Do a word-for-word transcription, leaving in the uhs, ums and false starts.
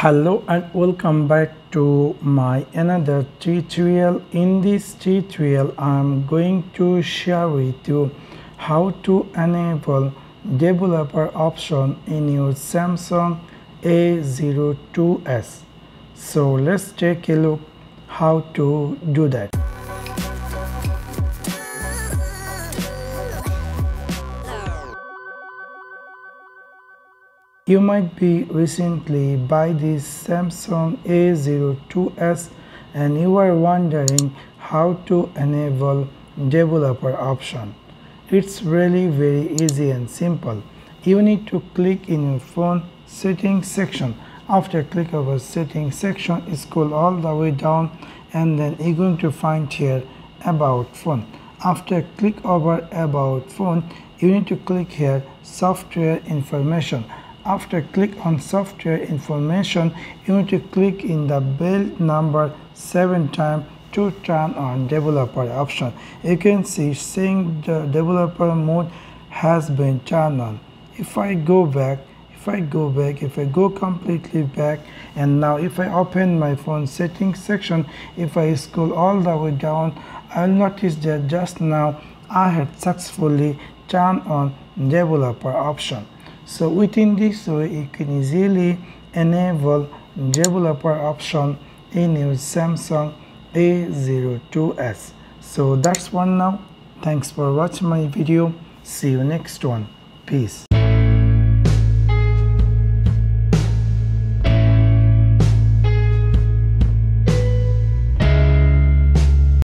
Hello and welcome back to my another tutorial. In this tutorial I'm going to share with you how to enable developer option in your Samsung A zero two s. So let's take a look how to do that. You might be recently buy this Samsung A zero two s and you are wondering how to enable developer option. It's really very easy and simple. You need to click in your phone settings section. After click over settings section, scroll all the way down and then you're going to find here about phone. After click over about phone, you need to click here software information. After click on software information, you need to click in the bell number seven times to turn on developer option. You can see saying the developer mode has been turned on. If I go back, if I go back, if I go completely back, and now if I open my phone settings section, if I scroll all the way down, I'll notice that just now I had successfully turned on developer option. So within this way, you can easily enable developer option in your Samsung A zero two s. So that's one now. Thanks for watching my video. See you next one. Peace.